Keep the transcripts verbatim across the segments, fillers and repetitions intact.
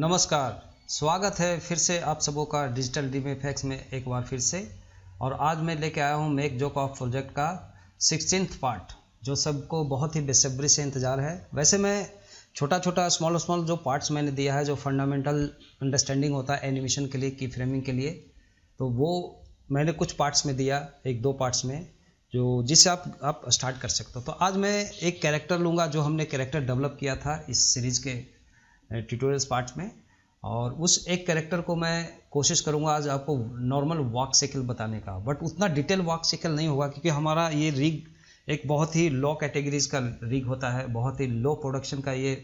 नमस्कार, स्वागत है फिर से आप सबों का डिजिटल ड्रीम एफएक्स में एक बार फिर से। और आज मैं लेके आया हूँ मेक जोक ऑफ प्रोजेक्ट का सिक्सटीन्थ पार्ट, जो सबको बहुत ही बेसब्री से इंतज़ार है। वैसे मैं छोटा छोटा स्मॉल स्मॉल जो पार्ट्स मैंने दिया है, जो फंडामेंटल अंडरस्टैंडिंग होता है एनिमेशन के लिए, की फ्रेमिंग के लिए, तो वो मैंने कुछ पार्ट्स में दिया, एक दो पार्ट्स में, जो जिससे आप आप स्टार्ट कर सकते हो। तो आज मैं एक कैरेक्टर लूँगा जो हमने कैरेक्टर डेवलप किया था इस सीरीज़ के ट्यूटोरियल्स पार्ट में, और उस एक कैरेक्टर को मैं कोशिश करूंगा आज आपको नॉर्मल वॉक साइकिल बताने का। बट उतना डिटेल वॉक साइकिल नहीं होगा, क्योंकि हमारा ये रिग एक बहुत ही लो कैटेगरीज का रिग होता है, बहुत ही लो प्रोडक्शन का ये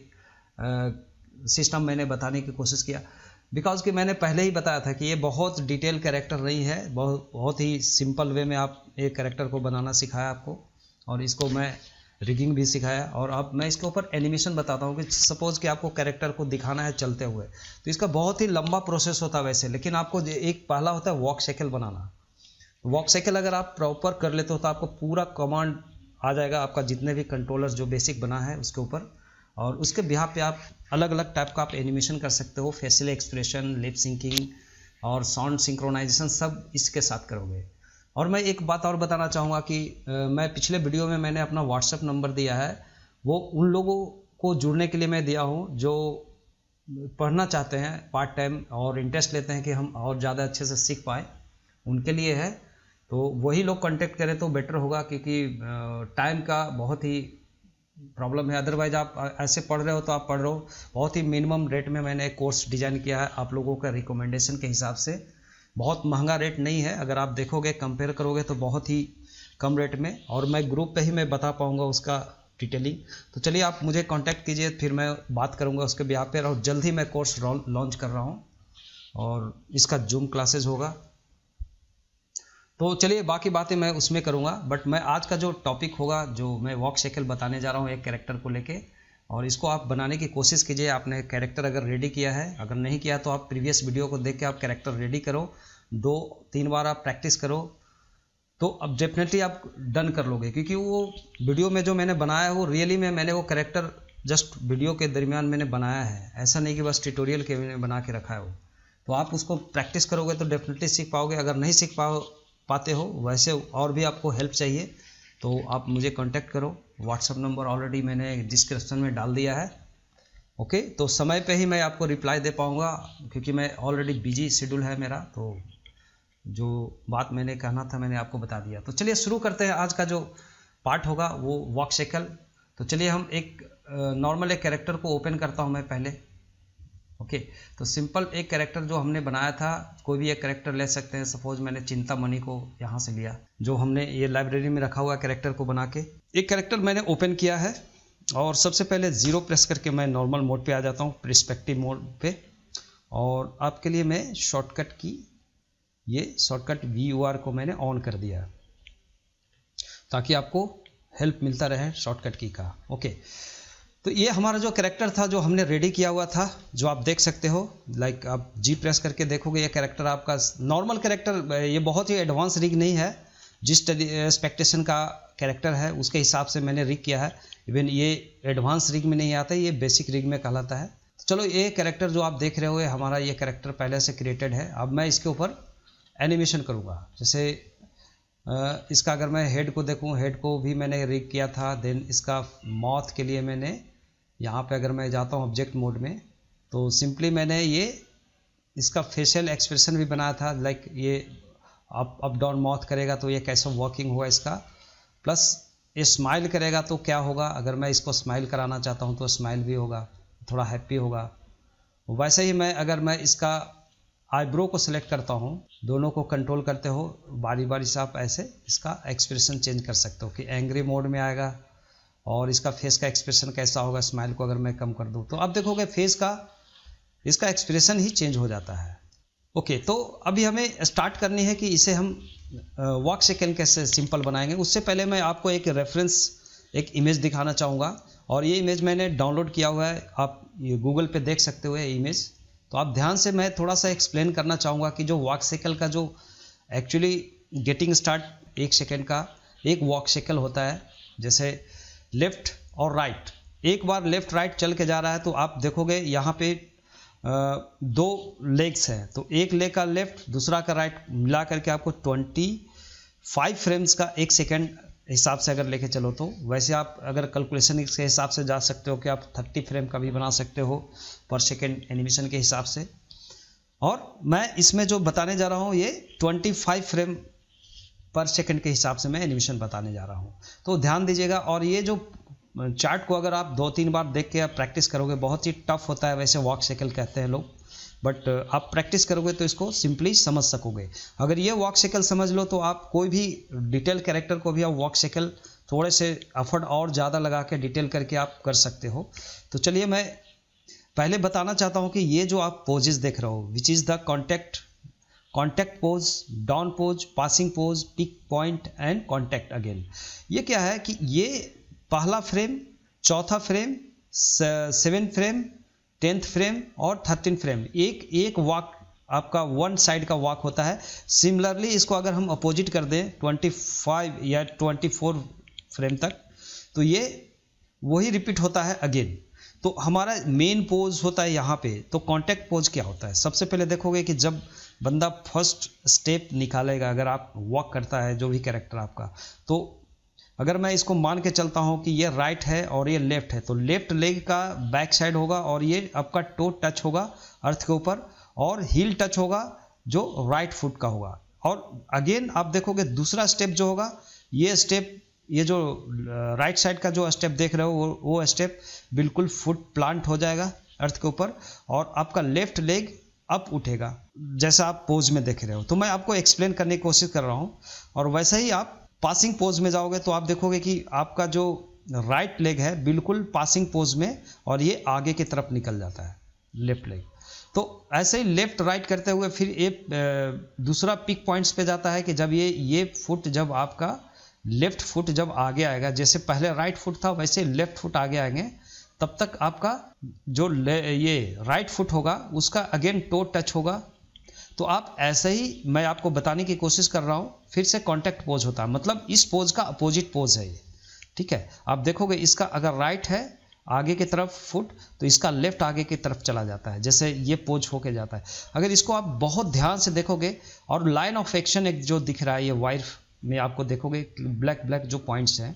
सिस्टम मैंने बताने की कोशिश किया, बिकॉज कि मैंने पहले ही बताया था कि ये बहुत डिटेल कैरेक्टर नहीं है। बहुत बहुत ही सिंपल वे में आप ये कैरेक्टर को बनाना सिखाया आपको, और इसको मैं रिगिंग भी सिखाया। और अब मैं इसके ऊपर एनिमेशन बताता हूँ कि सपोज़ कि आपको कैरेक्टर को दिखाना है चलते हुए, तो इसका बहुत ही लंबा प्रोसेस होता है वैसे। लेकिन आपको एक पहला होता है वॉक साइकिल बनाना। वॉक साइकिल अगर आप प्रॉपर कर लेते हो तो आपको पूरा कमांड आ जाएगा, आपका जितने भी कंट्रोलर्स जो बेसिक बना है उसके ऊपर। और उसके बिहार पे आप अलग अलग टाइप का आप एनिमेशन कर सकते हो, फेशियल एक्सप्रेशन, लिप सिंकिंग और साउंड सिंक्रोनाइजेशन, सब इसके साथ करोगे। और मैं एक बात और बताना चाहूँगा कि आ, मैं पिछले वीडियो में मैंने अपना व्हाट्सएप नंबर दिया है, वो उन लोगों को जुड़ने के लिए मैं दिया हूँ जो पढ़ना चाहते हैं पार्ट टाइम और इंटरेस्ट लेते हैं कि हम और ज़्यादा अच्छे से सीख पाएँ, उनके लिए है। तो वही लोग कांटेक्ट करें तो बेटर होगा, क्योंकि टाइम का बहुत ही प्रॉब्लम है। अदरवाइज आप ऐसे पढ़ रहे हो तो आप पढ़ रहे हो। बहुत ही मिनिमम रेट में मैंने एक कोर्स डिज़ाइन किया है आप लोगों का रिकमेंडेशन के हिसाब से। बहुत महंगा रेट नहीं है, अगर आप देखोगे कंपेयर करोगे तो बहुत ही कम रेट में। और मैं ग्रुप पे ही मैं बता पाऊंगा उसका डिटेलिंग। तो चलिए आप मुझे कांटेक्ट कीजिए, फिर मैं बात करूंगा उसके बिहाफ पर। और जल्द ही मैं कोर्स लॉन्च कर रहा हूं और इसका जूम क्लासेस होगा, तो चलिए बाकी बातें मैं उसमें करूँगा। बट मैं आज का जो टॉपिक होगा, जो मैं वॉक साइकिल बताने जा रहा हूँ एक कैरेक्टर को लेके, और इसको आप बनाने की कोशिश कीजिए। आपने कैरेक्टर अगर रेडी किया है, अगर नहीं किया तो आप प्रीवियस वीडियो को देख के आप कैरेक्टर रेडी करो, दो तीन बार आप प्रैक्टिस करो, तो अब डेफिनेटली आप डन कर लोगे। क्योंकि वो वीडियो में जो मैंने बनाया है वो रियली में मैंने वो कैरेक्टर जस्ट वीडियो के दरमियान मैंने बनाया है, ऐसा नहीं कि बस ट्यूटोरियल के मैंने बना के रखा है वो। तो आप उसको प्रैक्टिस करोगे तो डेफिनेटली सीख पाओगे। अगर नहीं सीख पाओ पाते हो, वैसे और भी आपको हेल्प चाहिए, तो आप मुझे कांटेक्ट करो। व्हाट्सअप नंबर ऑलरेडी मैंने डिस्क्रिप्शन में डाल दिया है। ओके, तो समय पे ही मैं आपको रिप्लाई दे पाऊँगा, क्योंकि मैं ऑलरेडी बिजी शेड्यूल है मेरा। तो जो बात मैंने कहना था मैंने आपको बता दिया। तो चलिए शुरू करते हैं आज का जो पार्ट होगा वो वॉक साइकिल। तो चलिए हम एक नॉर्मल एक कैरेक्टर को ओपन करता हूँ मैं पहले। ओके, तो सिंपल एक कैरेक्टर जो हमने बनाया था, कोई भी एक कैरेक्टर ले सकते हैं। सपोज मैंने चिंतामणि को यहाँ से लिया, जो हमने ये लाइब्रेरी में रखा हुआ कैरेक्टर को बना के एक कैरेक्टर मैंने ओपन किया है। और सबसे पहले जीरो प्रेस करके मैं नॉर्मल मोड पे आ जाता हूँ, पर्सपेक्टिव मोड पे। और आपके लिए मैं शॉर्टकट की ये शॉर्टकट वी यू आर को मैंने ऑन कर दिया, ताकि आपको हेल्प मिलता रहे शॉर्टकट की का। ओके, तो ये हमारा जो कैरेक्टर था जो हमने रेडी किया हुआ था, जो आप देख सकते हो। लाइक आप जी प्रेस करके देखोगे ये कैरेक्टर आपका नॉर्मल कैरेक्टर, ये बहुत ही एडवांस रिग नहीं है। जिस एक्सपेक्टेशन का कैरेक्टर है उसके हिसाब से मैंने रिग किया है। इवन ये एडवांस रिग में नहीं आता, ये बेसिक रिग में कहलाता है। चलो, ये कैरेक्टर जो आप देख रहे हो, हमारा ये कैरेक्टर पहले से क्रिएटेड है। अब मैं इसके ऊपर एनिमेशन करूँगा। जैसे इसका अगर मैं हेड को देखूँ, हेड को भी मैंने रिग किया था। देन इसका माउथ के लिए मैंने यहाँ पे अगर मैं जाता हूँ ऑब्जेक्ट मोड में, तो सिंपली मैंने ये इसका फेशियल एक्सप्रेशन भी बनाया था। लाइक ये अप अप डाउन माउथ करेगा तो ये कैसा वॉकिंग हुआ इसका, प्लस ये स्माइल करेगा तो क्या होगा। अगर मैं इसको स्माइल कराना चाहता हूँ तो स्माइल भी होगा, थोड़ा हैप्पी होगा। वैसे ही मैं अगर मैं इसका आईब्रो को सिलेक्ट करता हूँ, दोनों को कंट्रोल करते हो, बारी बारी से आप ऐसे इसका एक्सप्रेशन चेंज कर सकते हो कि एंग्री मोड में आएगा। और इसका फेस का एक्सप्रेशन कैसा होगा, स्माइल को अगर मैं कम कर दूं तो आप देखोगे फेस का इसका एक्सप्रेशन ही चेंज हो जाता है। ओके, तो अभी हमें स्टार्ट करनी है कि इसे हम वॉक साइकिल कैसे सिंपल बनाएंगे। उससे पहले मैं आपको एक रेफरेंस, एक इमेज दिखाना चाहूँगा। और ये इमेज मैंने डाउनलोड किया हुआ है, आप ये गूगल पर देख सकते हो ये इमेज। तो आप ध्यान से, मैं थोड़ा सा एक्सप्लेन करना चाहूँगा कि जो वॉक साइकिल का जो एक्चुअली गेटिंग स्टार्ट एक सेकेंड का एक वॉक साइकिल होता है। जैसे लेफ़्ट और राइट, एक बार लेफ़्ट राइट चल के जा रहा है तो आप देखोगे यहाँ पे दो लेग्स हैं, तो एक लेग का लेफ्ट दूसरा का राइट मिला करके आपको पच्चीस फ्रेम्स का एक सेकंड हिसाब से अगर लेके चलो तो वैसे आप अगर कैलकुलेशन के हिसाब से जा सकते हो कि आप तीस फ्रेम का भी बना सकते हो पर सेकंड एनिमेशन के हिसाब से। और मैं इसमें जो बताने जा रहा हूँ ये पच्चीस फ्रेम पर सेकंड के हिसाब से मैं एनिमेशन बताने जा रहा हूँ, तो ध्यान दीजिएगा। और ये जो चार्ट को अगर आप दो तीन बार देख के आप प्रैक्टिस करोगे, बहुत ही टफ होता है, वैसे वॉक साइकिल कहते हैं लोग, बट आप प्रैक्टिस करोगे तो इसको सिंपली समझ सकोगे। अगर ये वॉक साइकिल समझ लो तो आप कोई भी डिटेल कैरेक्टर को भी आप वॉक साइकिल थोड़े से एफर्ट और ज़्यादा लगा के डिटेल करके आप कर सकते हो। तो चलिए मैं पहले बताना चाहता हूँ कि ये जो आप पोजेज देख रहे हो which is the contact contact pose, down pose, passing pose, peak point and contact again. ये क्या है कि ये पहला फ्रेम, चौथा frame, seven frame, tenth frame और थर्टीन फ्रेम, एक एक वॉक आपका वन साइड का वॉक होता है। सिमिलरली इसको अगर हम अपोजिट कर दें पच्चीस या चौबीस फ्रेम तक तो ये वही रिपीट होता है अगेन। तो हमारा मेन पोज होता है यहाँ पे, तो कॉन्टैक्ट पोज क्या होता है? सबसे पहले देखोगे कि जब बंदा फर्स्ट स्टेप निकालेगा, अगर आप वॉक करता है जो भी कैरेक्टर आपका, तो अगर मैं इसको मान के चलता हूं कि ये राइट है और ये लेफ्ट है, तो लेफ्ट लेग का बैक साइड होगा और ये आपका टो टच होगा अर्थ के ऊपर और हील टच होगा जो राइट फुट का होगा। और अगेन आप देखोगे दूसरा स्टेप जो होगा, ये स्टेप, ये जो राइट साइड का जो स्टेप देख रहे हो वो, वो स्टेप बिल्कुल फुट प्लांट हो जाएगा अर्थ के ऊपर और आपका लेफ्ट लेग अप उठेगा, जैसा आप पोज में देख रहे हो। तो मैं आपको एक्सप्लेन करने की कोशिश कर रहा हूँ। और वैसे ही आप पासिंग पोज में जाओगे तो आप देखोगे कि आपका जो राइट लेग है बिल्कुल पासिंग पोज में और ये आगे की तरफ निकल जाता है लेफ्ट लेग। तो ऐसे ही लेफ्ट राइट करते हुए फिर एक दूसरा पिक पॉइंट्स पे जाता है कि जब ये ये फुट, जब आपका लेफ्ट फुट जब आगे आएगा, जैसे पहले राइट फुट था वैसे लेफ्ट फुट आगे आएंगे, तब तक आपका जो ये राइट फुट होगा उसका अगेन टो टच होगा। तो आप ऐसे ही मैं आपको बताने की कोशिश कर रहा हूँ। फिर से कॉन्टैक्ट पोज होता है, मतलब इस पोज का अपोजिट पोज है ये, ठीक है। आप देखोगे इसका अगर राइट है आगे की तरफ फुट तो इसका लेफ्ट आगे की तरफ चला जाता है, जैसे ये पोज होके जाता है। अगर इसको आप बहुत ध्यान से देखोगे और लाइन ऑफ एक्शन एक जो दिख रहा है ये वायर में आपको देखोगे ब्लैक ब्लैक जो पॉइंट्स हैं,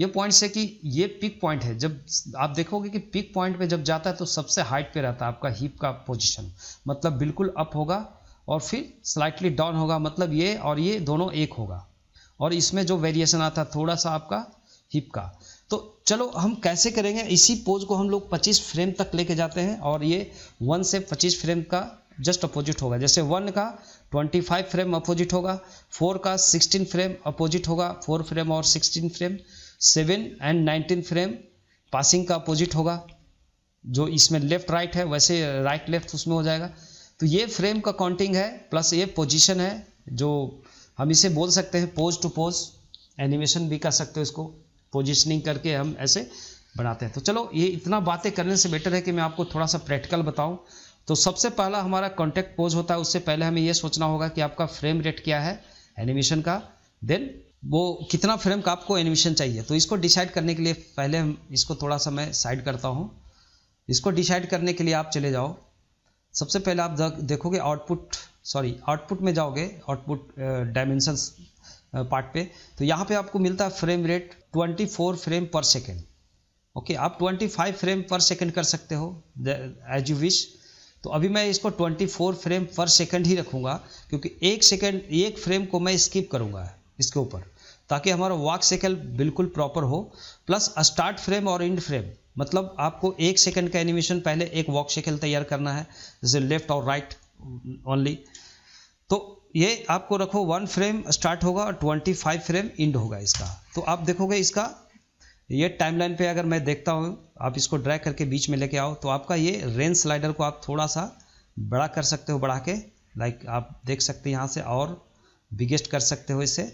ये पॉइंट्स है कि ये पिक पॉइंट है। जब आप देखोगे कि पिक पॉइंट पे जब जाता है तो सबसे हाइट पे रहता है आपका हिप का पोजिशन, मतलब बिल्कुल अप होगा और फिर स्लाइटली डाउन होगा, मतलब ये और ये दोनों एक होगा। और इसमें जो वेरिएशन आता है थोड़ा सा आपका हिप का। तो चलो हम कैसे करेंगे, इसी पोज को हम लोग पच्चीस फ्रेम तक लेके जाते हैं और ये वन से पच्चीस फ्रेम का जस्ट अपोजिट होगा। जैसे वन का पच्चीस फ्रेम अपोजिट होगा, फोर का सोलह फ्रेम अपोजिट होगा, फोर फ्रेम और सोलह frame, seven and nineteen frame passing का अपोजिट होगा, जो इसमें लेफ्ट राइट है वैसे राइट लेफ्ट उसमें हो जाएगा। तो ये फ्रेम का काउंटिंग है प्लस ये पोजीशन है, जो हम इसे बोल सकते हैं पोज टू पोज एनिमेशन भी कर सकते हो, इसको पोजिशनिंग करके हम ऐसे बनाते हैं। तो चलो ये इतना बातें करने से बेटर है कि मैं आपको थोड़ा सा प्रैक्टिकल बताऊं। तो सबसे पहला हमारा कॉन्टैक्ट पोज होता है, उससे पहले हमें ये सोचना होगा कि आपका फ्रेम रेट क्या है एनिमेशन का, देन वो कितना फ्रेम का आपको एनिमेशन चाहिए। तो इसको डिसाइड करने के लिए पहले हम इसको थोड़ा सा मैं साइड करता हूँ। इसको डिसाइड करने के लिए आप चले जाओ, सबसे पहले आप देखोगे आउटपुट, सॉरी आउटपुट में जाओगे, आउटपुट डायमेंशंस पार्ट पे, तो यहाँ पे आपको मिलता है फ्रेम रेट चौबीस फ्रेम पर सेकेंड। ओके, आप पच्चीस फ्रेम पर सेकेंड कर सकते हो एज यू विश। तो अभी मैं इसको चौबीस फ्रेम पर सेकेंड ही रखूँगा क्योंकि एक सेकेंड एक फ्रेम को मैं स्किप करूँगा इसके ऊपर, ताकि हमारा वॉक साइकिल बिल्कुल प्रॉपर हो। प्लस स्टार्ट फ्रेम और एंड फ्रेम, मतलब आपको एक सेकंड का एनिमेशन पहले एक वॉक साइकिल तैयार करना है, जैसे लेफ्ट और राइट ओनली, तो ये आपको रखो। वन फ्रेम स्टार्ट होगा और पच्चीस फ्रेम एंड होगा इसका। तो आप देखोगे इसका ये टाइमलाइन पे अगर मैं देखता हूँ, आप इसको ड्रैग करके बीच में लेके आओ तो आपका ये रेंज स्लाइडर को आप थोड़ा सा बड़ा कर सकते हो, बढ़ा के लाइक आप देख सकते हैं यहाँ से, और बिगेस्ट कर सकते हो इसे,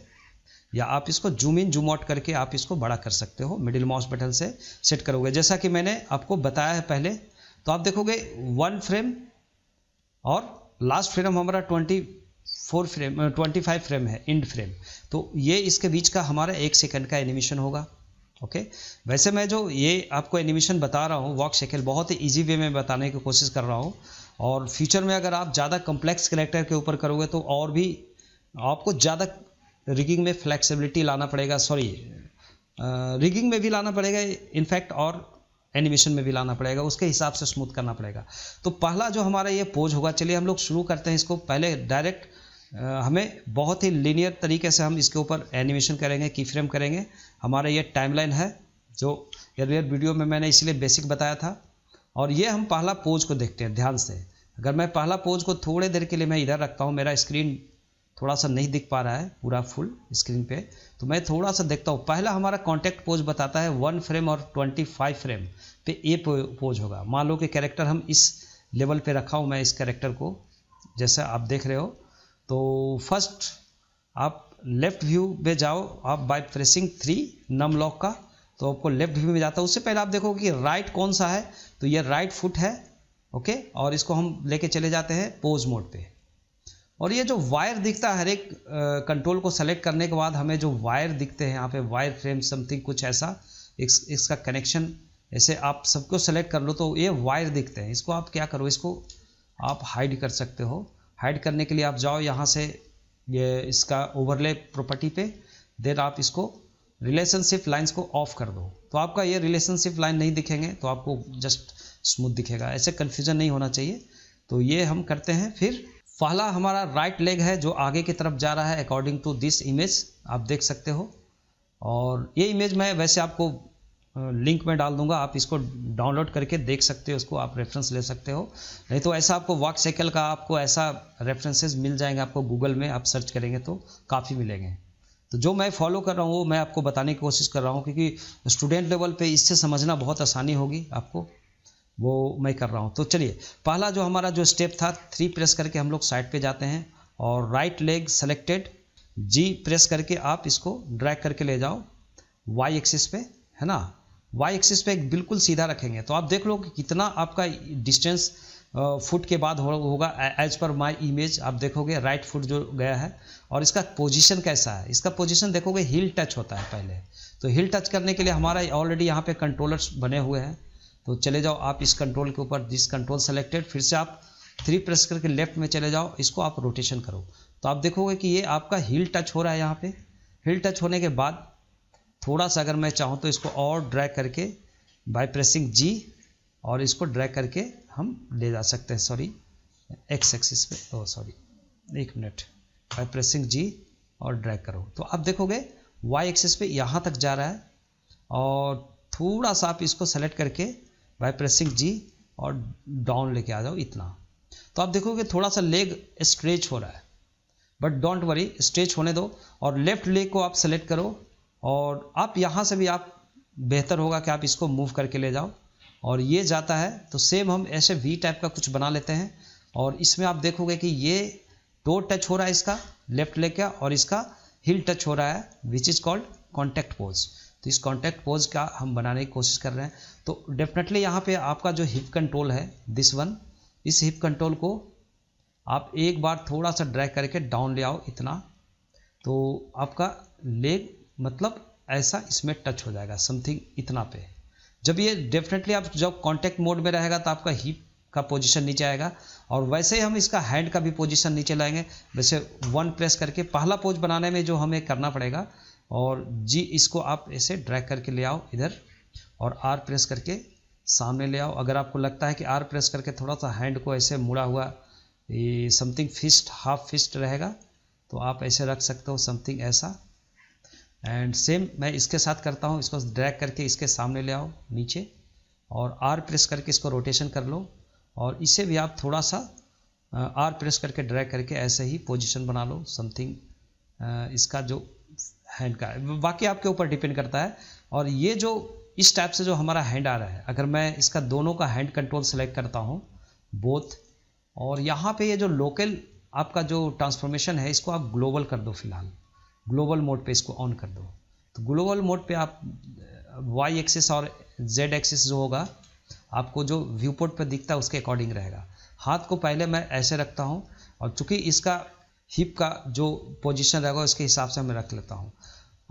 या आप इसको जूम इन जूम आउट करके आप इसको बड़ा कर सकते हो मिडिल माउस बटन से सेट करोगे, जैसा कि मैंने आपको बताया है पहले। तो आप देखोगे वन फ्रेम और लास्ट फ्रेम हमारा चौबीस फ्रेम पच्चीस फ्रेम है एंड फ्रेम, तो ये इसके बीच का हमारा एक सेकंड का एनिमेशन होगा। Okay okay? वैसे मैं जो ये आपको एनिमेशन बता रहा हूँ वॉक शैकल बहुत ही इजी वे में बताने की कोशिश कर रहा हूँ, और फ्यूचर में अगर आप ज़्यादा कम्प्लेक्स कैरेक्टर के ऊपर करोगे तो और भी आपको ज़्यादा रिगिंग में फ्लेक्सिबिलिटी लाना पड़ेगा, सॉरी रिगिंग में भी लाना पड़ेगा इनफैक्ट, और एनिमेशन में भी लाना पड़ेगा, उसके हिसाब से स्मूथ करना पड़ेगा। तो पहला जो हमारा ये पोज होगा, चलिए हम लोग शुरू करते हैं इसको। पहले डायरेक्ट हमें बहुत ही लीनियर तरीके से हम इसके ऊपर एनिमेशन करेंगे, की फ्रेम करेंगे। हमारा ये टाइमलाइन है जो अर्लियर वीडियो में मैंने इसलिए बेसिक बताया था। और ये हम पहला पोज को देखते हैं ध्यान से। अगर मैं पहला पोज को थोड़े देर के लिए मैं इधर रखता हूँ, मेरा स्क्रीन थोड़ा सा नहीं दिख पा रहा है पूरा फुल स्क्रीन पे, तो मैं थोड़ा सा देखता हूँ। पहला हमारा कॉन्टैक्ट पोज बताता है वन फ्रेम और ट्वेंटी फाइव फ्रेम पे ये पोज होगा। मान लो कि कैरेक्टर हम इस लेवल पे रखा हूँ, मैं इस कैरेक्टर को जैसे आप देख रहे हो। तो फर्स्ट आप लेफ़्ट व्यू पे जाओ, आप by pressing three num lock का, तो आपको लेफ़्ट व्यू में जाता है। उससे पहले आप देखो कि राइट कौन सा है, तो ये राइट फुट है ओके। और इसको हम लेके चले जाते हैं पोज मोड पे, और ये जो वायर दिखता है हर एक कंट्रोल को सेलेक्ट करने के बाद हमें जो वायर दिखते हैं यहाँ पे, वायर फ्रेम समथिंग कुछ ऐसा, इस, इसका कनेक्शन ऐसे आप सबको सेलेक्ट कर लो तो ये वायर दिखते हैं। इसको आप क्या करो, इसको आप हाइड कर सकते हो। हाइड करने के लिए आप जाओ यहाँ से ये इसका ओवरले प्रॉपर्टी पे, देन आप इसको रिलेशनशिप लाइन्स को ऑफ कर दो, तो आपका ये रिलेशनशिप लाइन नहीं दिखेंगे, तो आपको जस्ट स्मूथ दिखेगा। ऐसे कन्फ्यूजन नहीं होना चाहिए। तो ये हम करते हैं। फिर पहला हमारा राइट लेग है जो आगे की तरफ जा रहा है अकॉर्डिंग टू दिस इमेज, आप देख सकते हो। और ये इमेज मैं वैसे आपको लिंक में डाल दूंगा, आप इसको डाउनलोड करके देख सकते हो, उसको आप रेफरेंस ले सकते हो। नहीं तो ऐसा आपको वॉक साइकिल का आपको ऐसा रेफरेंसेस मिल जाएंगे, आपको गूगल में आप सर्च करेंगे तो काफ़ी मिलेंगे। तो जो मैं फॉलो कर रहा हूँ वो मैं आपको बताने की कोशिश कर रहा हूँ, क्योंकि स्टूडेंट लेवल पर इससे समझना बहुत आसानी होगी आपको, वो मैं कर रहा हूँ। तो चलिए पहला जो हमारा जो स्टेप था, थ्री प्रेस करके हम लोग साइड पे जाते हैं, और right leg selected G press करके आप इसको ड्रैग करके ले जाओ वाई एक्सिस पे, है ना। वाई एक्सिस पे एक बिल्कुल सीधा रखेंगे, तो आप देख लो कि कितना आपका डिस्टेंस फुट के बाद हो, होगा एज पर माय इमेज। आप देखोगे राइट फुट जो गया है, और इसका पोजीशन कैसा है, इसका पोजीशन देखोगे हिल टच होता है पहले। तो हिल टच करने के लिए हमारा ऑलरेडी यहाँ पे कंट्रोलर्स बने हुए हैं, तो चले जाओ आप इस कंट्रोल के ऊपर, दिस कंट्रोल सेलेक्टेड, फिर से आप थ्री प्रेस करके लेफ्ट में चले जाओ, इसको आप रोटेशन करो, तो आप देखोगे कि ये आपका हील टच हो रहा है यहाँ पे। हील टच होने के बाद थोड़ा सा अगर मैं चाहूँ तो इसको और ड्रैग करके बाय प्रेसिंग जी, और इसको ड्रैग करके हम ले जा सकते हैं, सॉरी एक्स एक्सिस पे, तो सॉरी एक मिनट, बाय प्रेसिंग जी और ड्रैग करो, तो आप देखोगे वाई एक्सिस पे यहाँ तक जा रहा है। और थोड़ा सा आप इसको सेलेक्ट करके बाय प्रेसिंग जी और डाउन लेके आ जाओ इतना, तो आप देखोगे थोड़ा सा लेग स्ट्रेच हो रहा है, बट डोंट वरी, स्ट्रेच होने दो। और लेफ्ट लेग को आप सेलेक्ट करो, और आप यहाँ से भी आप बेहतर होगा कि आप इसको मूव करके ले जाओ, और ये जाता है। तो सेम हम ऐसे वी टाइप का कुछ बना लेते हैं, और इसमें आप देखोगे कि ये टो टच हो रहा है इसका लेफ्ट लेग का, और इसका हिल टच हो रहा है, which is called contact pose. तो इस कॉन्टैक्ट पोज का हम बनाने की कोशिश कर रहे हैं। तो डेफिनेटली यहाँ पे आपका जो हिप कंट्रोल है दिस वन, इस हिप कंट्रोल को आप एक बार थोड़ा सा ड्रैग करके डाउन ले आओ इतना, तो आपका लेग मतलब ऐसा इसमें टच हो जाएगा समथिंग इतना पे। जब ये डेफिनेटली आप जब कॉन्टैक्ट मोड में रहेगा तो आपका हिप का पोजीशन नीचे आएगा, और वैसे ही हम इसका हैंड का भी पोजीशन नीचे लाएंगे। वैसे वन प्रेस करके पहला पोज बनाने में जो हमें करना पड़ेगा, और जी इसको आप ऐसे ड्रैग करके ले आओ इधर, और आर प्रेस करके सामने ले आओ। अगर आपको लगता है कि आर प्रेस करके थोड़ा सा हैंड को ऐसे मुड़ा हुआ ये समथिंग फिस्ट हाफ फिस्ट रहेगा, तो आप ऐसे रख सकते हो समथिंग ऐसा। एंड सेम मैं इसके साथ करता हूँ, इसको ड्रैग करके इसके सामने ले आओ नीचे, और आर प्रेस करके इसको रोटेशन कर लो, और इसे भी आप थोड़ा सा आर प्रेस करके ड्रैग करके ऐसे ही पोजिशन बना लो समथिंग इसका जो हैंड का, बाकी आपके ऊपर डिपेंड करता है। और ये जो इस टाइप से जो हमारा हैंड आ रहा है, अगर मैं इसका दोनों का हैंड कंट्रोल सेलेक्ट करता हूँ बोथ, और यहाँ पे ये जो लोकल आपका जो ट्रांसफॉर्मेशन है इसको आप ग्लोबल कर दो, फिलहाल ग्लोबल मोड पे इसको ऑन कर दो। तो ग्लोबल मोड पे आप वाई एक्सिस और जेड एक्सिस जो होगा आपको जो व्यू पोर्ट पर दिखता है उसके अकॉर्डिंग रहेगा। हाथ को पहले मैं ऐसे रखता हूँ, और चूँकि इसका हिप का जो पोजीशन रहेगा उसके हिसाब से मैं रख लेता हूँ।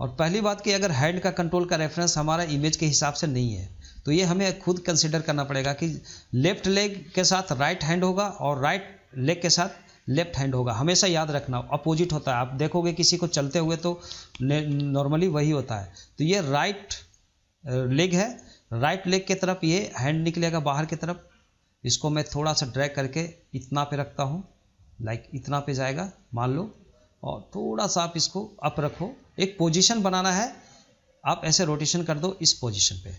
और पहली बात कि अगर हैंड का कंट्रोल का रेफरेंस हमारा इमेज के हिसाब से नहीं है तो ये हमें खुद कंसिडर करना पड़ेगा कि लेफ्ट लेग के साथ राइट हैंड होगा और राइट लेग के साथ लेफ्ट हैंड होगा। हमेशा याद रखना अपोजिट होता है। आप देखोगे किसी को चलते हुए तो नॉर्मली वही होता है। तो ये राइट लेग है, राइट लेग के तरफ ये हैंड निकलेगा बाहर की तरफ। इसको मैं थोड़ा सा ड्रैग करके इतना पे रखता हूँ, लाइक इतना पे जाएगा मान लो, और थोड़ा सा आप इसको अप रखो। एक पोजीशन बनाना है, आप ऐसे रोटेशन कर दो इस पोजीशन पे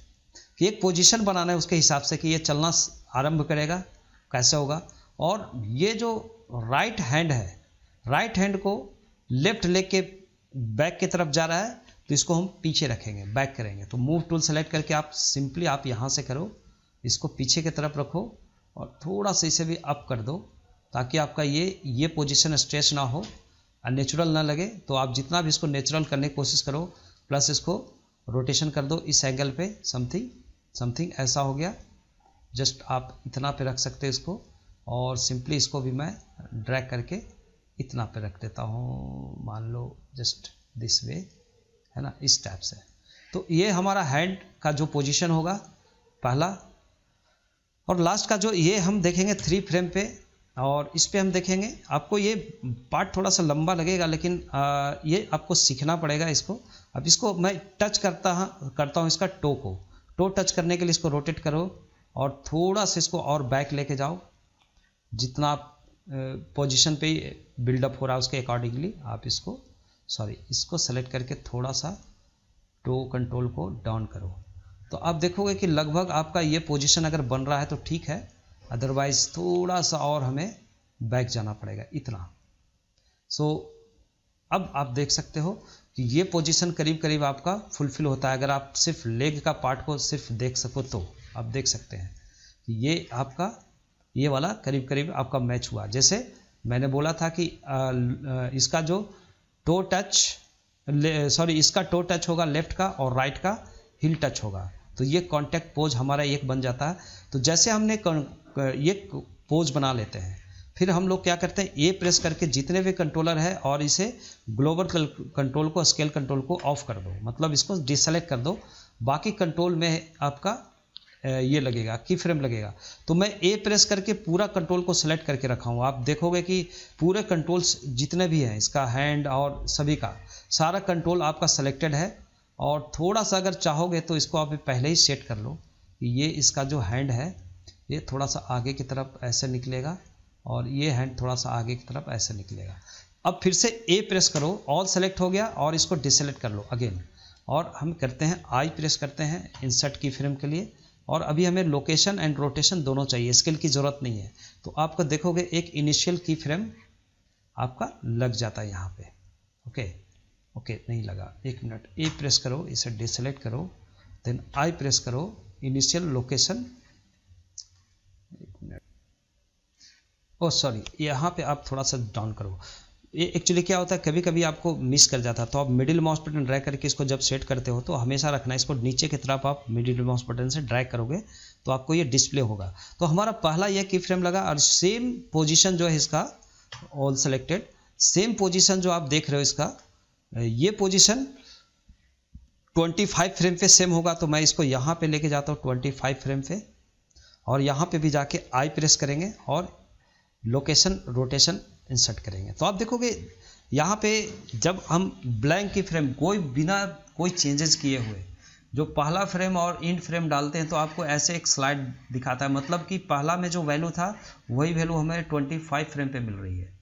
कि एक पोजीशन बनाना है उसके हिसाब से कि ये चलना आरंभ करेगा कैसे होगा। और ये जो राइट हैंड है, राइट हैंड को लेफ्ट लेग के बैक की तरफ जा रहा है तो इसको हम पीछे रखेंगे, बैक करेंगे। तो मूव टूल सेलेक्ट करके आप सिंपली आप यहाँ से करो, इसको पीछे की तरफ रखो और थोड़ा सा इसे भी अप कर दो ताकि आपका ये ये पोजीशन स्ट्रेच ना हो, अननेचुरल ना लगे। तो आप जितना भी इसको नेचुरल करने की कोशिश करो, प्लस इसको रोटेशन कर दो इस एंगल पे, समथिंग समथिंग ऐसा हो गया। जस्ट आप इतना पे रख सकते हो इसको, और सिंपली इसको भी मैं ड्रैग करके इतना पे रख देता हूँ, मान लो जस्ट दिस वे, है ना, इस टाइप से। तो ये हमारा हैंड का जो पोजिशन होगा पहला और लास्ट का, जो ये हम देखेंगे थ्री फ्रेम पे, और इस पे हम देखेंगे। आपको ये पार्ट थोड़ा सा लंबा लगेगा लेकिन आ, ये आपको सीखना पड़ेगा इसको। अब इसको मैं टच करता हूँ करता हूँ इसका टो को। टो टच करने के लिए इसको रोटेट करो और थोड़ा सा इसको और बैक लेके जाओ, जितना पोजीशन पे बिल्डअप हो रहा है उसके अकॉर्डिंगली आप इसको, सॉरी इसको सेलेक्ट करके थोड़ा सा टो कंट्रोल को डाउन करो। तो आप देखोगे कि लगभग आपका ये पोजीशन अगर बन रहा है तो ठीक है, अदरवाइज़ थोड़ा सा और हमें बैक जाना पड़ेगा इतना। सो so, अब आप देख सकते हो कि ये पोजीशन करीब करीब आपका फुलफिल होता है। अगर आप सिर्फ लेग का पार्ट को सिर्फ देख सको तो आप देख सकते हैं कि ये आपका ये वाला करीब करीब आपका मैच हुआ। जैसे मैंने बोला था कि इसका जो टो टच, सॉरी इसका टो टच होगा लेफ्ट का और राइट का हिल टच होगा, तो ये कॉन्टैक्ट पोज हमारा एक बन जाता है। तो जैसे हमने ये पोज बना लेते हैं, फिर हम लोग क्या करते हैं, ए प्रेस करके जितने भी कंट्रोलर है और इसे ग्लोबल कंट्रोल को, स्केल कंट्रोल को ऑफ कर दो, मतलब इसको डिसेलेक्ट कर दो। बाकी कंट्रोल में आपका ये लगेगा, की फ्रेम लगेगा। तो मैं ए प्रेस करके पूरा कंट्रोल को सेलेक्ट करके रखा हूँ। आप देखोगे कि पूरे कंट्रोल्स जितने भी हैं, इसका हैंड और सभी का सारा कंट्रोल आपका सेलेक्टेड है। और थोड़ा सा अगर चाहोगे तो इसको आप पहले ही सेट कर लो कि ये इसका जो हैंड है ये थोड़ा सा आगे की तरफ ऐसे निकलेगा और ये हैंड थोड़ा सा आगे की तरफ ऐसे निकलेगा। अब फिर से ए प्रेस करो, ऑल सेलेक्ट हो गया और इसको डिसेलेक्ट कर लो अगेन। और हम करते हैं आई प्रेस करते हैं इंसर्ट की फ्रेम के लिए, और अभी हमें लोकेशन एंड रोटेशन दोनों चाहिए, स्केल की ज़रूरत नहीं है। तो आपको देखोगे एक इनिशियल की फ्रेम आपका लग जाता है यहाँ पर। ओके ओके okay, नहीं लगा, एक मिनट। ए प्रेस करो, इसे डिसेलेक्ट करो, देन आई प्रेस करो, इनिशियल लोकेशन, एक मिनट, ओह सॉरी यहाँ पे आप थोड़ा सा डाउन करो। ये एक्चुअली क्या होता है, कभी कभी आपको मिस कर जाता है, तो आप मिडिल माउस बटन ड्रैग करके इसको जब सेट करते हो तो हमेशा रखना इसको नीचे की तरफ। आप मिडिल माउस बटन से ड्रैग करोगे तो आपको ये डिस्प्ले होगा। तो हमारा पहला यह की फ्रेम लगा और सेम पोजिशन जो है इसका, ऑल सेलेक्टेड, सेम पोजिशन जो आप देख रहे हो इसका, ये पोजीशन पच्चीस फ्रेम पे सेम होगा। तो मैं इसको यहाँ पे लेके जाता हूँ पच्चीस फ्रेम पे, और यहाँ पे भी जाके आई प्रेस करेंगे और लोकेशन रोटेशन इंसर्ट करेंगे। तो आप देखोगे यहाँ पे जब हम ब्लैंक की फ्रेम, कोई बिना कोई चेंजेस किए हुए जो पहला फ्रेम और एंड फ्रेम डालते हैं तो आपको ऐसे एक स्लाइड दिखाता है, मतलब कि पहला में जो वैल्यू था वही वैल्यू हमें पच्चीस फ्रेम पर मिल रही है।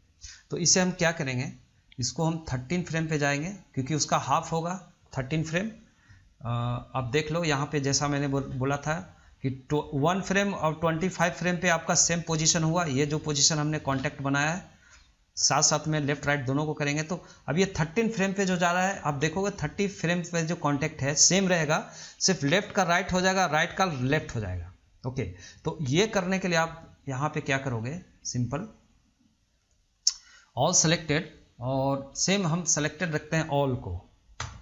तो इसे हम क्या करेंगे, इसको हम तेरह फ्रेम पे जाएंगे क्योंकि उसका हाफ होगा तेरह फ्रेम। आप देख लो यहाँ पे जैसा मैंने बोला था कि वन फ्रेम और पच्चीस फ्रेम पे आपका सेम पोजीशन हुआ। ये जो पोजीशन हमने कांटेक्ट बनाया है साथ साथ में लेफ्ट राइट दोनों को करेंगे। तो अब ये तेरह फ्रेम पे जो जा रहा है आप देखोगे तीस फ्रेम पे जो कांटेक्ट है सेम रहेगा, सिर्फ लेफ्ट का राइट हो जाएगा, राइट का लेफ्ट हो जाएगा। ओके, तो ये करने के लिए आप यहाँ पे क्या करोगे, सिंपल ऑल सेलेक्टेड, और सेम हम सेलेक्टेड रखते हैं ऑल को,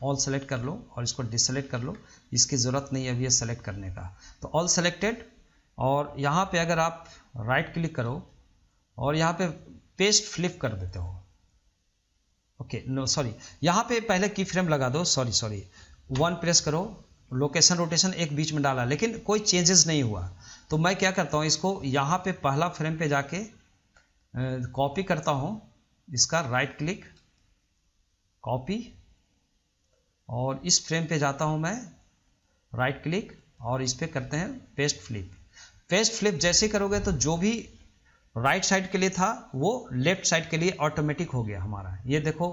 ऑल सेलेक्ट कर लो और इसको डिसेलेक्ट कर लो, इसकी ज़रूरत नहीं है अभी ये सेलेक्ट करने का। तो ऑल सेलेक्टेड, और यहाँ पे अगर आप राइट क्लिक करो और यहाँ पे पेस्ट फ्लिप कर देते हो ओके नो सॉरी, यहाँ पे पहले की फ्रेम लगा दो, सॉरी सॉरी वन प्रेस करो, लोकेशन रोटेशन एक बीच में डाला लेकिन कोई चेंजेस नहीं हुआ। तो मैं क्या करता हूँ, इसको यहाँ पे पहला फ्रेम पे जाके कॉपी करता हूँ, इसका राइट क्लिक कॉपी, और इस फ्रेम पे जाता हूँ मैं, राइट क्लिक और इस पर करते हैं पेस्ट फ्लिप। पेस्ट फ्लिप जैसे करोगे तो जो भी राइट साइड के लिए था वो लेफ्ट साइड के लिए ऑटोमेटिक हो गया हमारा। ये देखो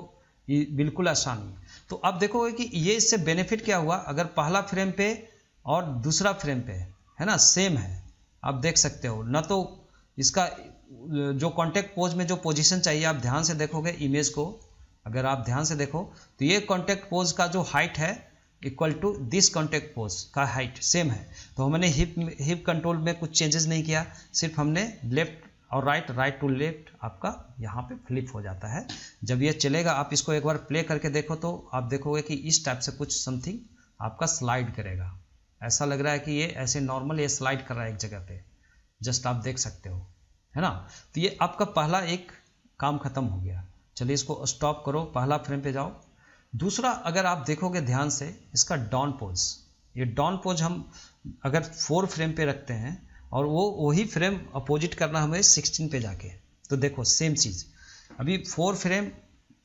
ये बिल्कुल आसानी। तो अब देखोगे कि ये इससे बेनिफिट क्या हुआ, अगर पहला फ्रेम पे और दूसरा फ्रेम पे है ना सेम है, आप देख सकते हो ना। तो इसका जो कॉन्टैक्ट पोज में जो पोजीशन चाहिए, आप ध्यान से देखोगे इमेज को, अगर आप ध्यान से देखो तो ये कॉन्टैक्ट पोज का जो हाइट है equal to this contact pose का हाइट सेम है। तो हमने हिप हिप कंट्रोल में कुछ चेंजेस नहीं किया, सिर्फ हमने लेफ्ट और राइट राइट टू लेफ्ट आपका यहाँ पे फ्लिप हो जाता है। जब ये चलेगा, आप इसको एक बार प्ले करके देखो तो आप देखोगे कि इस टाइप से कुछ समथिंग आपका स्लाइड करेगा। ऐसा लग रहा है कि ये ऐसे नॉर्मल ये स्लाइड कर रहा है एक जगह पे, जस्ट आप देख सकते हो है ना। तो ये आपका पहला एक काम खत्म हो गया। चलिए इसको स्टॉप करो, पहला फ्रेम पे जाओ। दूसरा अगर आप देखोगे ध्यान से, इसका डाउन पोज, ये डाउन पोज हम अगर फोर फ्रेम पे रखते हैं और वो वही फ्रेम अपोजिट करना हमें सिक्सटीन पे जाके, तो देखो सेम चीज़। अभी four frame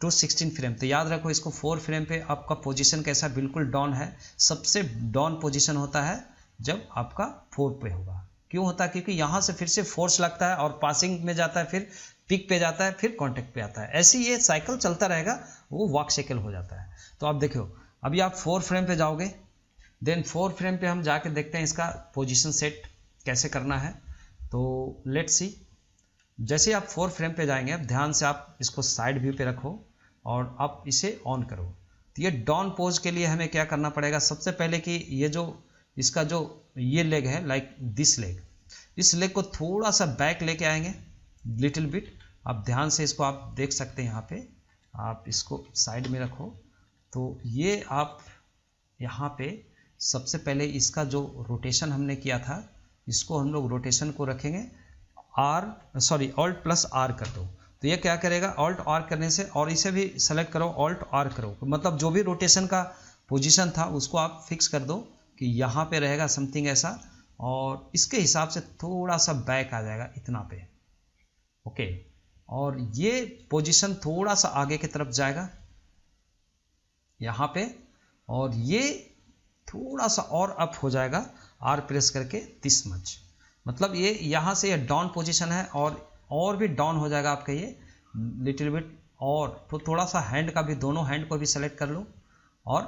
to sixteen frame, तो याद रखो इसको फोर फ्रेम पे आपका पोजीशन कैसा, बिल्कुल डाउन है। सबसे डाउन पोजीशन होता है जब आपका फोर पे होगा। क्यों होता है, क्योंकि यहाँ से फिर से फोर्स लगता है और पासिंग में जाता है, फिर पिक पे जाता है, फिर कॉन्टैक्ट पे आता है। ऐसे ये साइकिल चलता रहेगा, वो वॉक साइकिल हो जाता है। तो आप देखो अभी आप फोर फ्रेम पे जाओगे, देन फोर फ्रेम पे हम जाके देखते हैं इसका पोजिशन सेट कैसे करना है। तो लेट्स सी, जैसे आप फोर फ्रेम पे जाएंगे, अब ध्यान से आप इसको साइड व्यू पे रखो और आप इसे ऑन करो। तो ये डाउन पोज के लिए हमें क्या करना पड़ेगा, सबसे पहले कि ये जो इसका जो ये लेग है, लाइक दिस लेग, इस लेग को थोड़ा सा बैक लेके आएंगे लिटिल बिट। आप ध्यान से इसको आप देख सकते हैं, यहाँ पे आप इसको साइड में रखो। तो ये आप यहाँ पे सबसे पहले इसका जो रोटेशन हमने किया था, इसको हम लोग रोटेशन को रखेंगे R, sorry alt plus R कर दो। तो ये क्या करेगा, ऑल्ट आर करने से, और इसे भी सेलेक्ट करो, ऑल्ट आर करो, मतलब जो भी रोटेशन का पोजीशन था उसको आप फिक्स कर दो कि यहाँ पे रहेगा समथिंग ऐसा, और इसके हिसाब से थोड़ा सा बैक आ जाएगा इतना पे, ओके। और ये पोजीशन थोड़ा सा आगे की तरफ जाएगा यहाँ पे, और ये थोड़ा सा और अप हो जाएगा आर प्रेस करके तीस मच, मतलब ये यहाँ से ये डाउन पोजीशन है और और भी डाउन हो जाएगा आपका ये लिटिल बिट। और तो थोड़ा सा हैंड का भी, दोनों हैंड को भी सेलेक्ट कर लो और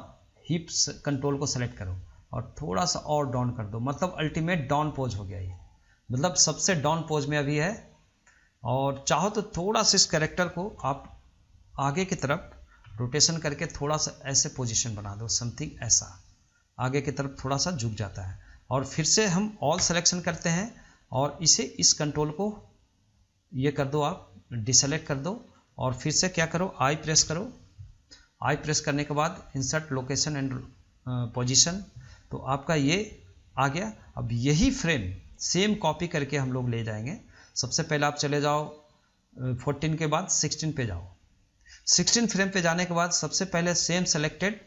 हिप्स कंट्रोल को सेलेक्ट करो और थोड़ा सा और डाउन कर दो, मतलब अल्टीमेट डाउन पोज हो गया ये, मतलब सबसे डाउन पोज में अभी है। और चाहो तो थोड़ा सा इस कैरेक्टर को आप आगे की तरफ रोटेशन करके थोड़ा सा ऐसे पोजिशन बना दो, समथिंग ऐसा आगे की तरफ थोड़ा सा झुक जाता है। और फिर से हम ऑल सेलेक्शन करते हैं और इसे इस कंट्रोल को ये कर दो, आप डिसेलेक्ट कर दो और फिर से क्या करो, आई प्रेस करो। आई प्रेस करने के बाद इंसर्ट लोकेशन एंड पोजीशन, तो आपका ये आ गया। अब यही फ्रेम सेम कॉपी करके हम लोग ले जाएंगे। सबसे पहले आप चले जाओ फोर्टीन के बाद सिक्सटीन पे जाओ। सिक्सटीन फ्रेम पे जाने के बाद सबसे पहले सेम सेलेक्टेड,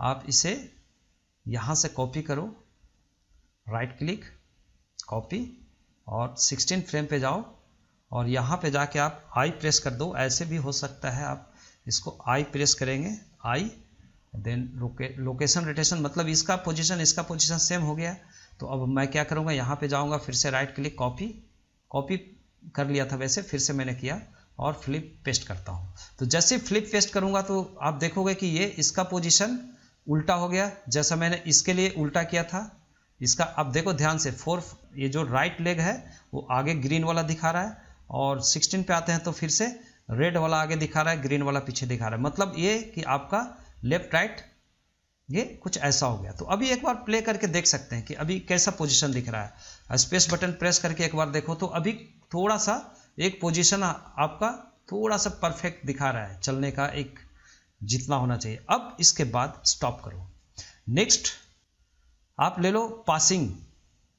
आप इसे यहाँ से कॉपी करो, राइट क्लिक कॉपी, और सिक्सटीन फ्रेम पे जाओ और यहाँ पे जाके आप आई प्रेस कर दो। ऐसे भी हो सकता है, आप इसको आई प्रेस करेंगे, आई, देन लोके लोकेशन रोटेशन, मतलब इसका पोजीशन इसका पोजीशन सेम हो गया। तो अब मैं क्या करूँगा, यहाँ पे जाऊँगा, फिर से राइट क्लिक कॉपी, कॉपी कर लिया था वैसे, फिर से मैंने किया और फ्लिप पेस्ट करता हूँ। तो जैसे फ्लिप पेस्ट करूँगा तो आप देखोगे कि ये इसका पोजिशन उल्टा हो गया, जैसा मैंने इसके लिए उल्टा किया था। इसका आप देखो ध्यान से, फोर ये जो राइट लेग है वो आगे ग्रीन वाला दिखा रहा है, और सिक्सटीन पे आते हैं तो फिर से रेड वाला आगे दिखा रहा है, ग्रीन वाला पीछे दिखा रहा है, मतलब ये कि आपका लेफ्ट राइट ये कुछ ऐसा हो गया। तो अभी एक बार प्ले करके देख सकते हैं कि अभी कैसा पोजीशन दिख रहा है। स्पेस बटन प्रेस करके एक बार देखो, तो अभी थोड़ा सा एक पोजिशन आपका थोड़ा सा परफेक्ट दिखा रहा है, चलने का एक जितना होना चाहिए। अब इसके बाद स्टॉप करो। नेक्स्ट आप ले लो पासिंग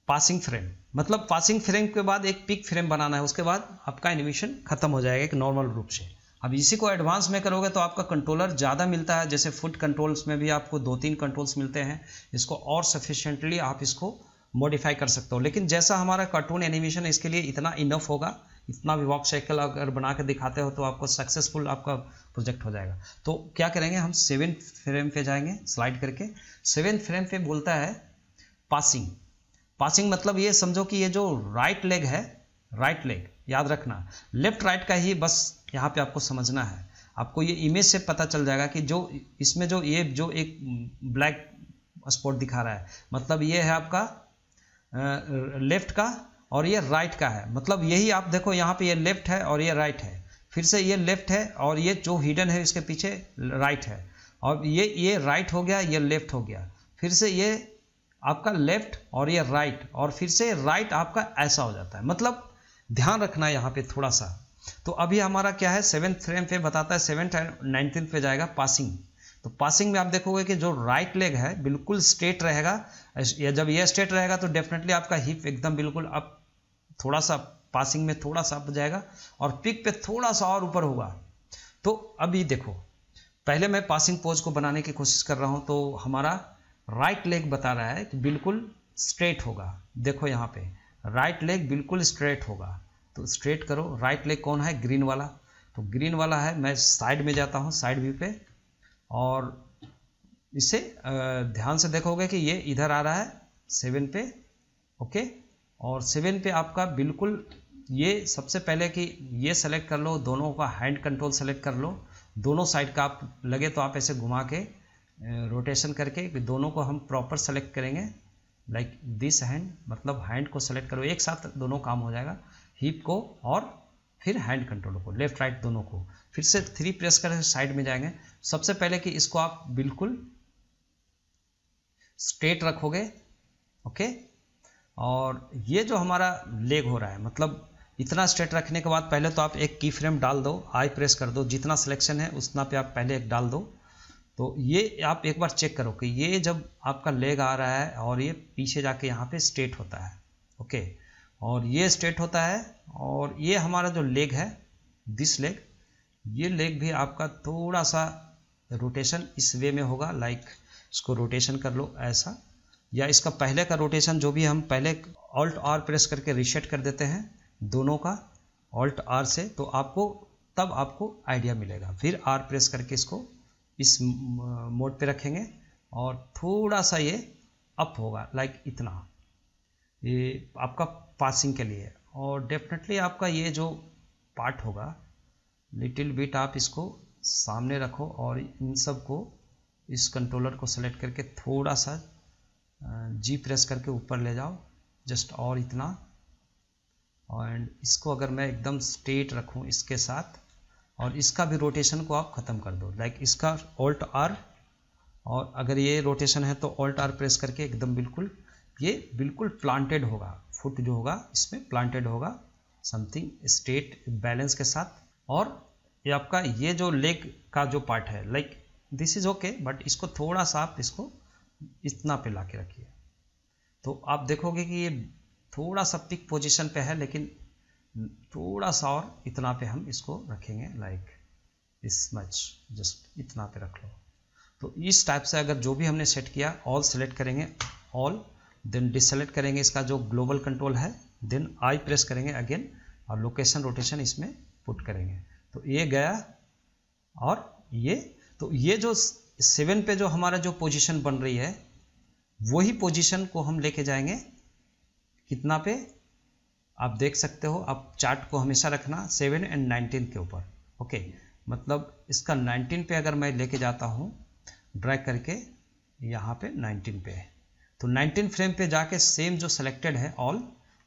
पासिंग फ्रेम, मतलब पासिंग फ्रेम के बाद एक पिक फ्रेम बनाना है, उसके बाद आपका एनिमेशन खत्म हो जाएगा एक नॉर्मल रूप से। अब इसी को एडवांस में करोगे तो आपका कंट्रोलर ज़्यादा मिलता है, जैसे फुट कंट्रोल्स में भी आपको दो तीन कंट्रोल्स मिलते हैं। इसको और सफिशेंटली आप इसको मॉडिफाई कर सकते हो, लेकिन जैसा हमारा कार्टून एनिमेशन है इसके लिए इतना इनफ होगा। इतना भी वॉक साइकिल अगर बना के दिखाते हो तो आपको सक्सेसफुल आपका प्रोजेक्ट हो जाएगा। तो क्या करेंगे, हम सेवन फ्रेम पे जाएंगे स्लाइड करके। सेवन फ्रेम पे बोलता है पासिंग। पासिंग मतलब ये समझो कि ये जो राइट लेग है, राइट लेग याद रखना, लेफ्ट राइट का ही बस यहाँ पे आपको समझना है। आपको ये इमेज से पता चल जाएगा कि जो इसमें जो ये जो एक ब्लैक स्पॉट दिखा रहा है मतलब ये है आपका लेफ्ट का और ये राइट का है। मतलब यही आप देखो यहाँ पे ये लेफ्ट है और ये राइट है, फिर से ये लेफ्ट है और ये जो हिडन है इसके पीछे राइट है, और ये ये राइट हो गया, ये लेफ्ट हो गया, फिर से ये आपका लेफ्ट और ये राइट, और फिर से राइट आपका ऐसा हो जाता है। मतलब ध्यान रखना है यहाँ पे थोड़ा सा। तो अभी हमारा क्या है, सेवेंथ फ्रेम पे बताता है, सेवेंथ एंड नाइनटीन पे जाएगा पासिंग। तो पासिंग में आप देखोगे कि जो राइट लेग है बिल्कुल स्ट्रेट रहेगा, या जब ये स्ट्रेट रहेगा तो डेफिनेटली आपका हिप एकदम बिल्कुल अप, थोड़ा सा पासिंग में थोड़ा सा अप जाएगा, और पिक पे थोड़ा सा और ऊपर होगा। तो अभी देखो, पहले मैं पासिंग पोज को बनाने की कोशिश कर रहा हूँ, तो हमारा राइट लेग बता रहा है कि बिल्कुल स्ट्रेट होगा। देखो यहाँ पे राइट लेग बिल्कुल स्ट्रेट होगा, तो स्ट्रेट करो। राइट लेग कौन है, ग्रीन वाला, तो ग्रीन वाला है। मैं साइड में जाता हूँ, साइड व्यू पे, और इसे ध्यान से देखोगे कि ये इधर आ रहा है सेवन पे, ओके। और सेवन पे आपका बिल्कुल ये सबसे पहले कि ये सेलेक्ट कर लो, दोनों का हैंड कंट्रोल सेलेक्ट कर लो, दोनों साइड का आप लगे तो आप ऐसे घुमा के रोटेशन करके दोनों को हम प्रॉपर सेलेक्ट करेंगे, लाइक दिस हैंड, मतलब हैंड को सेलेक्ट करो, एक साथ दोनों काम हो जाएगा, हिप को और फिर हैंड कंट्रोल को, लेफ्ट राइट दोनों को। फिर से थ्री प्रेस करके साइड में जाएंगे। सबसे पहले कि इसको आप बिल्कुल स्ट्रेट रखोगे, ओके। और ये जो हमारा लेग हो रहा है, मतलब इतना स्ट्रेट रखने के बाद पहले तो आप एक की फ्रेम डाल दो, आई प्रेस कर दो, जितना सिलेक्शन है उतना पे आप पहले एक डाल दो। तो ये आप एक बार चेक करो कि ये जब आपका लेग आ रहा है और ये पीछे जाके यहाँ पे स्ट्रेट होता है, ओके, और ये स्ट्रेट होता है। और ये हमारा जो लेग है, दिस लेग, ये लेग भी आपका थोड़ा सा रोटेशन इस वे में होगा, लाइक इसको रोटेशन कर लो ऐसा, या इसका पहले का रोटेशन जो भी हम पहले ऑल्ट आर प्रेस करके रिसेट कर देते हैं दोनों का, ऑल्ट आर से, तो आपको तब आपको आइडिया मिलेगा। फिर आर प्रेस करके इसको इस मोड पे रखेंगे, और थोड़ा सा ये अप होगा, लाइक इतना, ये आपका पासिंग के लिए। और डेफिनेटली आपका ये जो पार्ट होगा लिटिल बिट आप इसको सामने रखो, और इन सब को इस कंट्रोलर को सेलेक्ट करके थोड़ा सा जी प्रेस करके ऊपर ले जाओ, जस्ट, और इतना। एंड इसको अगर मैं एकदम स्ट्रेट रखूं इसके साथ, और इसका भी रोटेशन को आप ख़त्म कर दो, लाइक इसका ऑल्ट आर, और अगर ये रोटेशन है तो ऑल्ट आर प्रेस करके एकदम बिल्कुल ये बिल्कुल प्लांटेड होगा, फुट जो होगा इसमें प्लांटेड होगा, समथिंग स्ट्रेट बैलेंस के साथ। और ये आपका ये जो लेग का जो पार्ट है, like this is okay, but इसको थोड़ा सा आप इसको इतना पे ला के रखिए, तो आप देखोगे कि ये थोड़ा सा पिक पोजीशन पे है, लेकिन थोड़ा सा और इतना पे हम इसको रखेंगे, लाइक दिस मच, जस्ट इतना पे रख लो। तो इस टाइप से अगर जो भी हमने सेट किया, ऑल सेलेक्ट करेंगे, ऑल, देन डिसेलेक्ट करेंगे इसका जो ग्लोबल कंट्रोल है, देन आई प्रेस करेंगे अगेन, और लोकेशन रोटेशन इसमें पुट करेंगे, तो ये गया। और ये तो ये जो सेवन पे जो हमारा जो पोजीशन बन रही है, वही पोजीशन को हम लेके जाएंगे कितना पे, आप देख सकते हो, आप चार्ट को हमेशा रखना सेवन एंड नाइनटीन के ऊपर, ओके। मतलब इसका नाइनटीन पे अगर मैं लेके जाता हूँ ड्रैग करके, यहाँ पे नाइनटीन पे, तो नाइनटीन फ्रेम पे जाके सेम जो सेलेक्टेड है ऑल,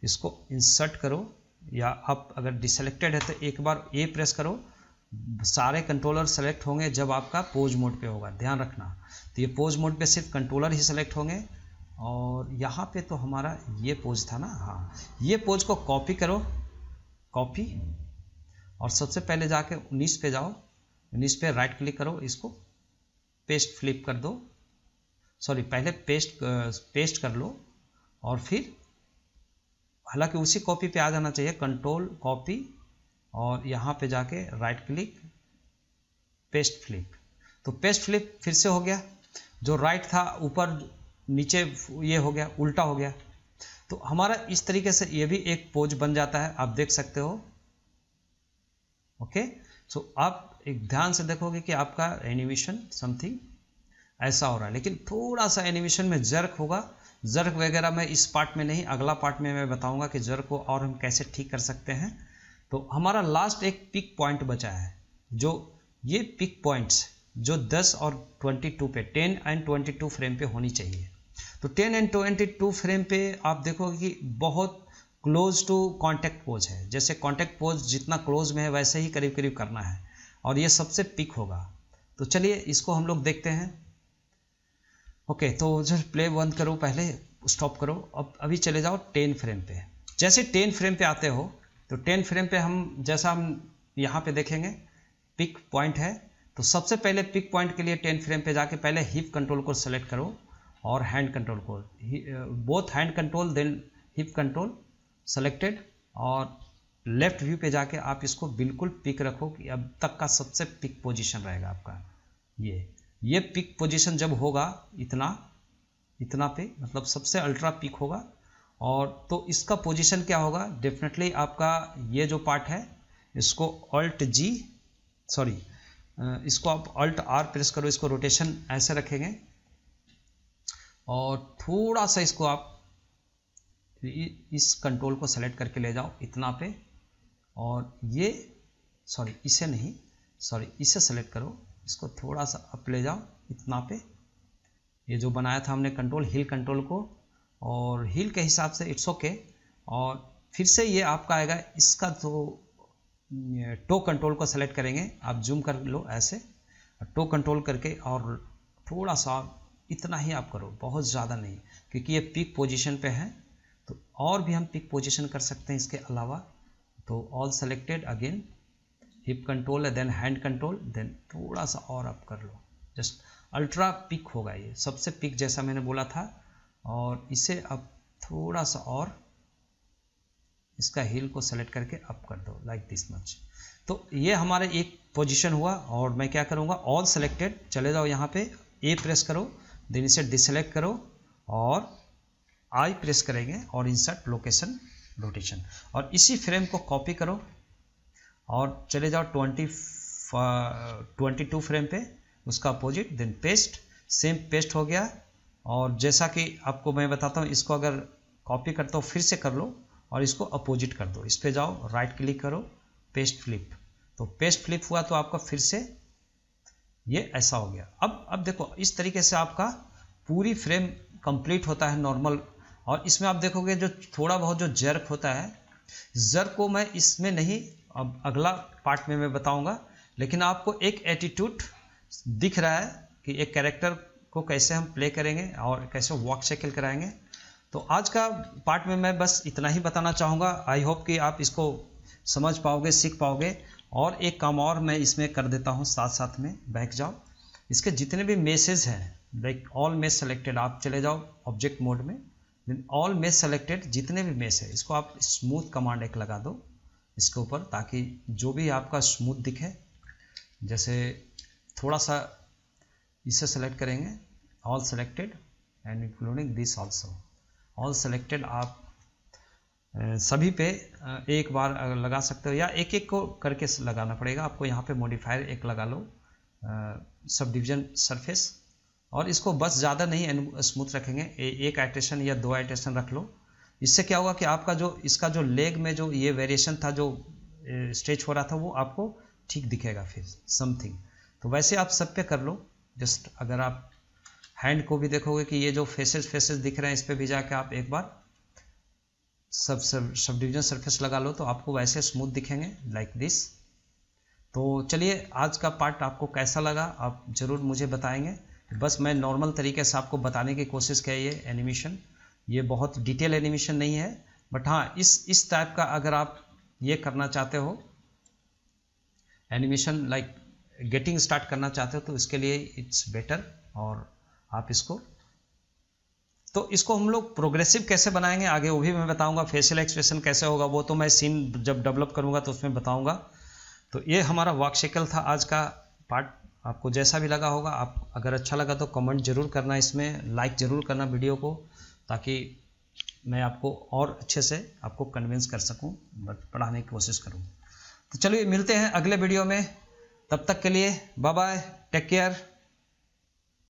इसको इंसर्ट करो, या आप अगर डिसेलेक्टेड है तो एक बार ए प्रेस करो, सारे कंट्रोलर सेलेक्ट होंगे जब आपका पोज मोड पे होगा, ध्यान रखना। तो ये पोज मोड पे सिर्फ कंट्रोलर ही सेलेक्ट होंगे, और यहाँ पे तो हमारा ये पोज था ना, हाँ, ये पोज को कॉपी करो, कॉपी, और सबसे पहले जाके उन्नीस पे जाओ, उन्नीस पे राइट क्लिक करो, इसको पेस्ट फ्लिप कर दो, सॉरी पहले पेस्ट पेस्ट कर लो, और फिर हालांकि उसी कॉपी पे आ जाना चाहिए, कंट्रोल कॉपी, और यहाँ पे जाके राइट क्लिक पेस्ट फ्लिप, तो पेस्ट फ्लिप फिर से हो गया, जो राइट था ऊपर नीचे ये हो गया, उल्टा हो गया। तो हमारा इस तरीके से ये भी एक पोज बन जाता है, आप देख सकते हो। ओके, सो आप एक ध्यान से देखोगे कि आपका एनिमेशन समथिंग ऐसा हो रहा है, लेकिन थोड़ा सा एनिमेशन में जर्क होगा। जर्क वगैरह मैं इस पार्ट में नहीं, अगला पार्ट में मैं बताऊंगा कि जर्क को और हम कैसे ठीक कर सकते हैं। तो हमारा लास्ट एक पिक पॉइंट बचा है, जो ये पिक पॉइंट्स जो दस और बाईस पे, दस एंड बाईस फ्रेम पे होनी चाहिए। तो दस एंड बाईस फ्रेम पे आप देखोगे कि बहुत क्लोज टू कॉन्टैक्ट पोज है। जैसे कॉन्टैक्ट पोज जितना क्लोज में है वैसे ही करीब करीब करना है, और ये सबसे पिक होगा। तो चलिए इसको हम लोग देखते हैं। ओके, तो जब प्ले बंद करो, पहले स्टॉप करो, अब अभी चले जाओ टेन फ्रेम पे। जैसे टेन फ्रेम पे आते हो तो टेन फ्रेम पे हम जैसा हम यहाँ पे देखेंगे पिक पॉइंट है, तो सबसे पहले पिक पॉइंट के लिए टेन फ्रेम पे जाके पहले हिप कंट्रोल को सेलेक्ट करो और हैंड कंट्रोल को, both hand control then hip control selected, और लेफ्ट व्यू पे जाके आप इसको बिल्कुल पिक रखो कि अब तक का सबसे पिक पोजीशन रहेगा आपका। ये ये पिक पोजीशन जब होगा इतना इतना पे, मतलब सबसे अल्ट्रा पिक होगा। और तो इसका पोजीशन क्या होगा, डेफिनेटली आपका ये जो पार्ट है इसको अल्ट जी सॉरी इसको आप अल्ट आर प्रेस करो, इसको रोटेशन ऐसे रखेंगे और थोड़ा सा इसको आप इस कंट्रोल को सेलेक्ट करके ले जाओ इतना पे, और ये सॉरी इसे नहीं सॉरी इसे सेलेक्ट करो, इसको थोड़ा सा अप ले जाओ इतना पे। ये जो बनाया था हमने कंट्रोल, हिल कंट्रोल को, और हिल के हिसाब से इट्स ओके। और फिर से ये आपका आएगा, इसका जो टो कंट्रोल को सेलेक्ट करेंगे, आप जूम कर लो ऐसे, टो कंट्रोल करके, और थोड़ा सा इतना ही आप करो, बहुत ज़्यादा नहीं, क्योंकि ये पिक पोजीशन पे है। तो और भी हम पिक पोजीशन कर सकते हैं इसके अलावा। तो all selected, again hip control है, देन हैंड कंट्रोल, देन थोड़ा सा और आप कर लो, जस्ट अल्ट्रा पिक होगा ये, सबसे पिक जैसा मैंने बोला था। और इसे अब थोड़ा सा और इसका हील को सेलेक्ट करके अप कर दो, लाइक दिस मच। तो ये हमारे एक पोजीशन हुआ। और मैं क्या करूँगा, ऑल सेलेक्टेड चले जाओ यहाँ पे, ए प्रेस करो, देन इसे डिसलेक्ट करो और आई प्रेस करेंगे और इंसर्ट लोकेशन रोटेशन, और इसी फ्रेम को कॉपी करो और चले जाओ बाईस बाईस फ्रेम पे, उसका opposite, then paste, same paste हो गया। और जैसा कि आपको मैं बताता हूँ, इसको अगर कॉपी करता हूँ फिर से कर लो और इसको अपोजिट कर दो। इस पे जाओ, राइट क्लिक करो, पेस्ट फ्लिप, तो पेस्ट फ्लिप हुआ, तो आपका फिर से ये ऐसा हो गया। अब अब देखो इस तरीके से आपका पूरी फ्रेम कंप्लीट होता है नॉर्मल। और इसमें आप देखोगे जो थोड़ा बहुत जो जर्क होता है, जर्क को मैं इसमें नहीं, अब अगला पार्ट में मैं बताऊंगा। लेकिन आपको एक एटीट्यूड दिख रहा है कि एक कैरेक्टर को कैसे हम प्ले करेंगे और कैसे वॉक शैकल कराएंगे। तो आज का पार्ट में मैं बस इतना ही बताना चाहूँगा। आई होप कि आप इसको समझ पाओगे, सीख पाओगे। और एक काम और मैं इसमें कर देता हूँ साथ साथ में, बैक जाओ, इसके जितने भी मेसेज हैं, लाइक ऑल मेस सेलेक्टेड, आप चले जाओ ऑब्जेक्ट मोड में, देन ऑल मेस सेलेक्टेड, जितने भी मेस है इसको आप स्मूथ कमांड एक लगा दो इसके ऊपर, ताकि जो भी आपका स्मूथ दिखे। जैसे थोड़ा सा इसे सेलेक्ट करेंगे, all selected and including this also, all selected आप सभी पे एक बार लगा सकते हो, या एक एक को करके लगाना पड़ेगा आपको। यहाँ पे मॉडिफायर एक लगा लो, सब डिविजन सरफेस, और इसको बस ज़्यादा नहीं स्मूथ रखेंगे, एक आइटरेशन या दो आइटरेशन रख लो। इससे क्या होगा कि आपका जो इसका जो लेग में जो ये वेरिएशन था, जो स्ट्रेच हो रहा था, वो आपको ठीक दिखेगा फिर समथिंग। तो वैसे आप सब पे कर लो। जस्ट अगर आप हैंड को भी देखोगे कि ये जो फेसेस फेसेस दिख रहे हैं, इस पर भी जाके आप एक बार सब सब सब डिविजन सरफेस लगा लो, तो आपको वैसे स्मूथ दिखेंगे, लाइक दिस। तो चलिए, आज का पार्ट आपको कैसा लगा आप ज़रूर मुझे बताएंगे। बस मैं नॉर्मल तरीके से आपको बताने की कोशिश की है। ये एनिमेशन, ये बहुत डिटेल एनिमेशन नहीं है, बट हाँ, इस इस टाइप का अगर आप ये करना चाहते हो एनिमेशन, लाइक गेटिंग स्टार्ट करना चाहते हो, तो इसके लिए इट्स बेटर। और आप इसको तो इसको हम लोग प्रोग्रेसिव कैसे बनाएंगे आगे, वो भी मैं बताऊंगा। फेशियल एक्सप्रेशन कैसे होगा वो तो मैं सीन जब डेवलप करूंगा तो उसमें बताऊंगा। तो ये हमारा वॉक शैकल था आज का पार्ट। आपको जैसा भी लगा होगा, आप अगर अच्छा लगा तो कमेंट जरूर करना, इसमें लाइक ज़रूर करना वीडियो को, ताकि मैं आपको और अच्छे से आपको कन्विंस कर सकूं, पढ़ाने की कोशिश करूं। तो चलिए मिलते हैं अगले वीडियो में, तब तक के लिए बाय बाय, टेक केयर।